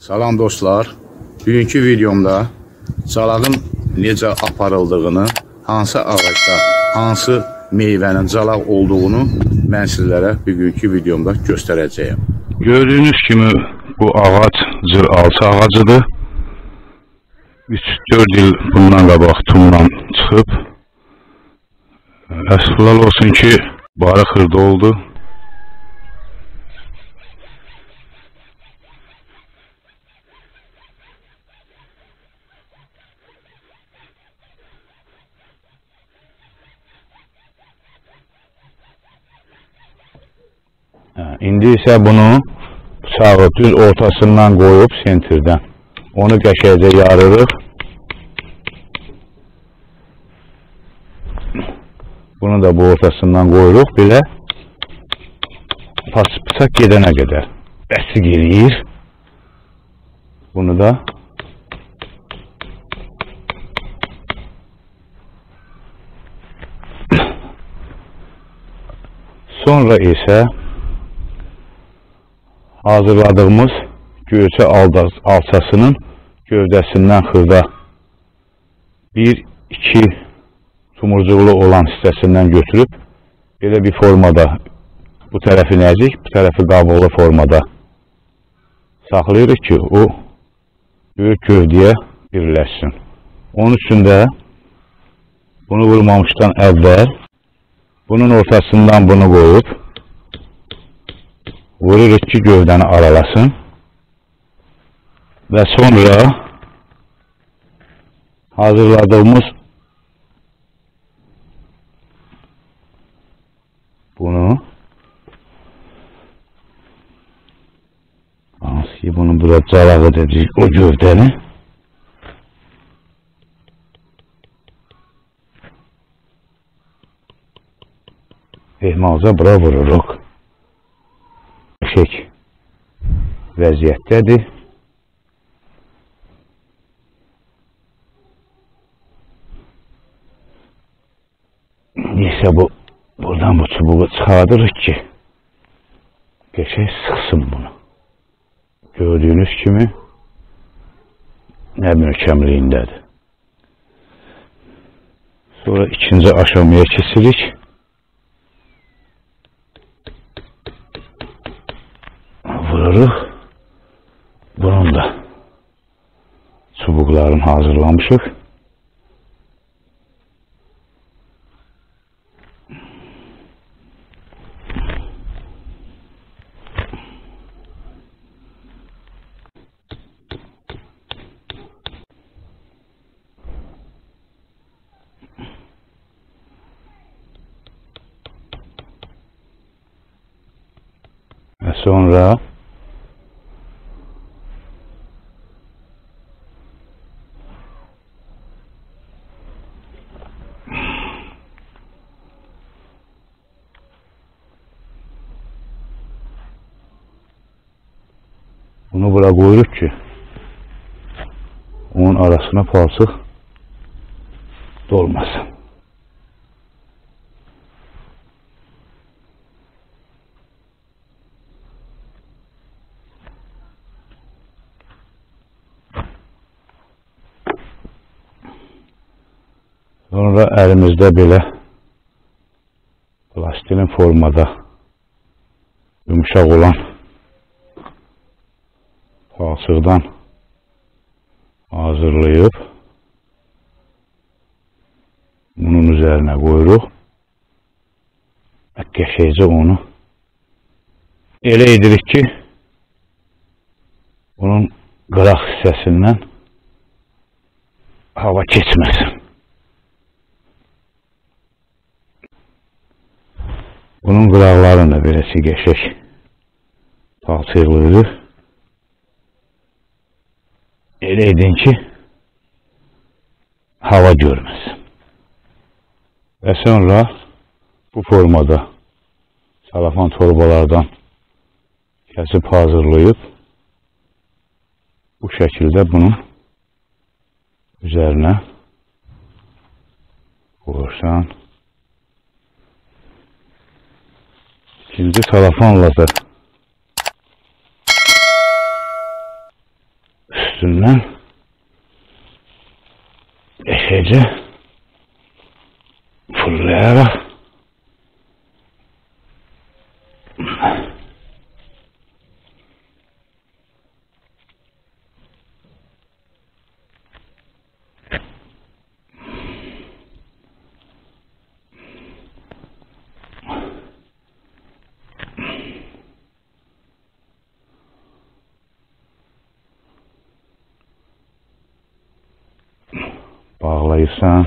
Salam dostlar, bugünkü videomda calağın necə aparıldığını, hansı ağaçda, hansı meyvənin calaq olduğunu mən sizlərə bugünkü videomda göstərəcəyim. Gördüyünüz kimi bu ağac cıralçı ağacıdır. 3-4 il bundan qabaq tumdan çıxıb. Əsfəlal olsun ki, barı xırda oldu. İndi isə bunu bıçağı düz ortasından qoyub sentirdən. Onu qəşəngcə yarırıq. Bunu da bu ortasından qoyuruq belə. Bıçaq gedənə qədər bəsiq eləyir. Bunu da sonra isə hazırladığımız göğçə alçasının gövdəsindən xırda 1-2 tumurcuqlu olan hissəsindən götürüb belə bir formada, bu tərəfi nəzik, bu tərəfi qabıqlı formada saxlayırıq ki, o böyük gövdəyə birləşsin. Onun üçün də bunu vurmamışdan əvvəl bunun ortasından bunu qoyub vururuq ki, gövdəni aralasın və sonra hazırladığımız bunu hansı ki, bunu burada calağı dedik, o gövdəni ehmalca bura vururuq. Şək vəziyyətdədir. Neysə, buradan bu çubuğu çıxardırıq ki, qəşəng sıxsın bunu. Gördüyünüz kimi nə möhkəmliyindədir. Sonra ikinci aşamaya keçirik. Bunun da çubuqlarını hazırlamışıq. Və sonra bunu bura qoyuruq ki, onun arasına palçıq dolmasın. Sonra əlimizdə belə plastilin formada yumuşaq olan palçıqdan hazırlayıb bunun üzərinə qoyuruq. Qəşəngcə onu elə edirik ki, onun qıraq hissəsindən hava keçməsin. Bunun qıraqlarını da beləsi qəşəng palçıqlayırıq. Elə edin ki, hava görməsin. Və sonra bu formada salafan torbalardan kəsib hazırlayıb bu şəkildə bunun üzərinə qoyursan. İkinci salafanla da üstünden eşeci fırlayarak bağlayırsan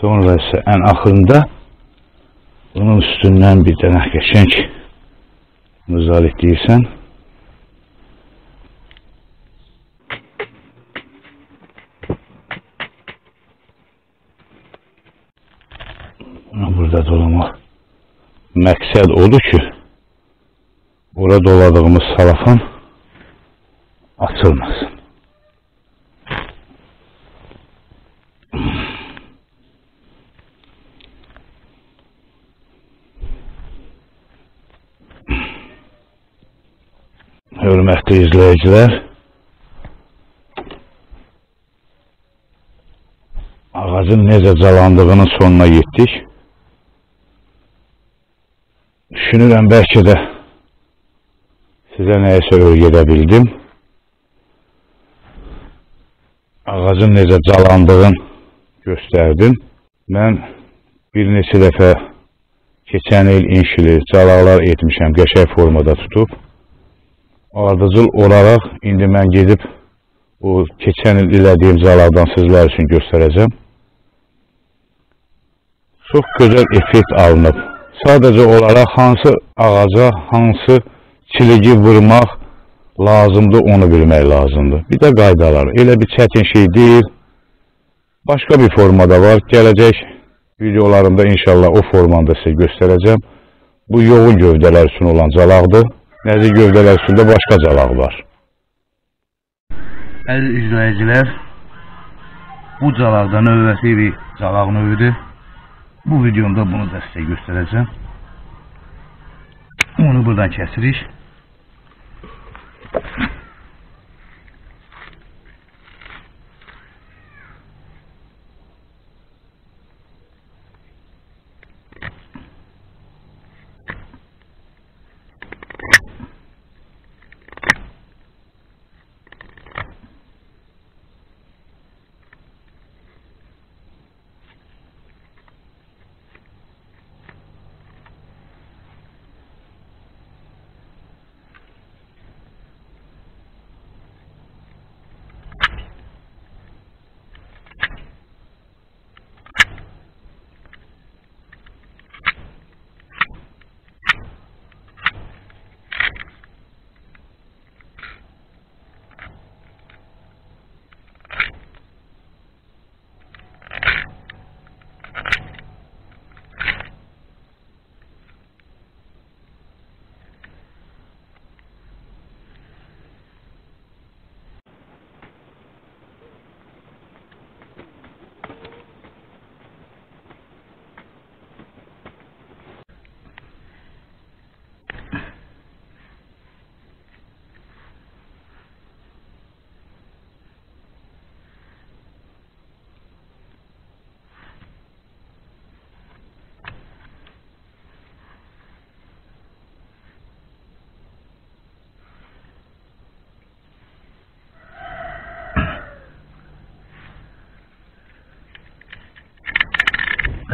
sonra ise en ahırında bunun üstünden bir tane geçenk mızal ettiysen burada dolamak məqsəd odur ki burada doladığımız salafan açılmasın. Hörmətli izləyicilər, ağacın necə calandığının sonuna yetdik. Düşünürəm bəlkə də sizə nəyəsə öyrədə bildim. Ağacın necə calandığını göstərdim. Mən bir neçə dəfə keçən il inşili calaqlar etmişəm, qəşəng formada tutub. Ardıcıl olarak indi mən gedib o keçən il elədiyim calardan sizlər üçün göstərəcəm. Çox gözəl effekt alınıb. Sadəcə olaraq hansı ağaca, hansı çiligi vurmaq lazımdır, onu bilmək lazımdır. Bir də qaydalar. Elə bir çətin şey deyil. Başqa bir formada var. Gələcək videolarımda inşallah o formanda sizə göstərəcəm. Bu yoğun gövdələr üçün olan calaqdır. Nəzik gövdələr üstündə başqa calaq var. Əziz izləyicilər, bu calaqda növbəsi bir calaq növüdür. Bu videomda bunu da sizə göstərəcəm. Onu buradan kəsirik.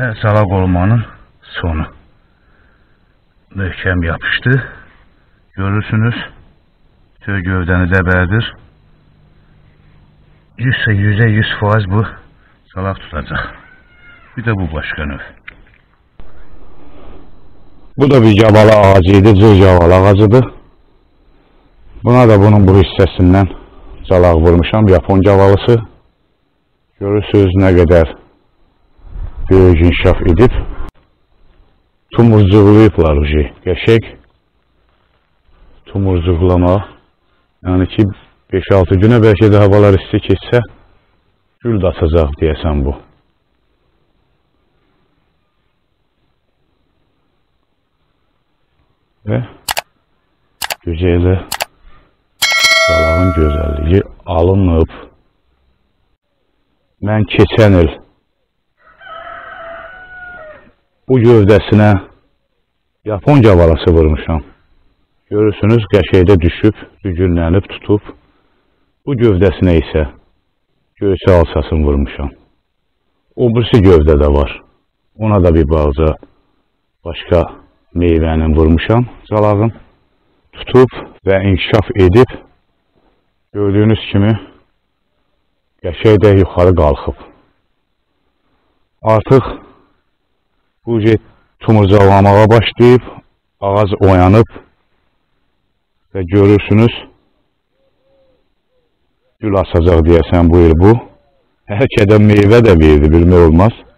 Ve salak olmanın sonu. Möhkəm yapışdı. Görürsünüz. Tüy gövdəni dəbərdir. 100% bu salak tutacak. Bir de bu başka növ. Bu da bir yavala ağacıydı. Cır yavala ağacıdır. Buna da bunun bu hissəsindən salak vurmuşam. Yapon yavalısı. görürsünüz nə qədər böyük inkişaf edib. Tumurcuqlayıblar ucu, qəşək tumurcuqlama. Yəni ki, 5-6 günə bəlkə də havalar isti keçsə, gül də açacaq deyəsən bu. Və gözəli dalağın gözəlliyi alınıb. Mən keçən il bu gövdəsinə yapon gavalası vurmuşam. Görürsünüz, qəşəkdə düşüb, dügünlənib, tutub. Bu gövdəsinə isə göyçə alçasını vurmuşam. O birisi gövdədə var. Ona da bir bağca başqa meyvənin vurmuşam, calağın. Tutub və inkişaf edib. Gördüyünüz kimi qəşəkdə yuxarı qalxıb. Artıq bu cür tumurcalamağa başlayıb, ağac oyanıb və görürsünüz, gül açacaq deyəsən bu il bu. Hər kədə meyvə də verdi, bilmək olmaz.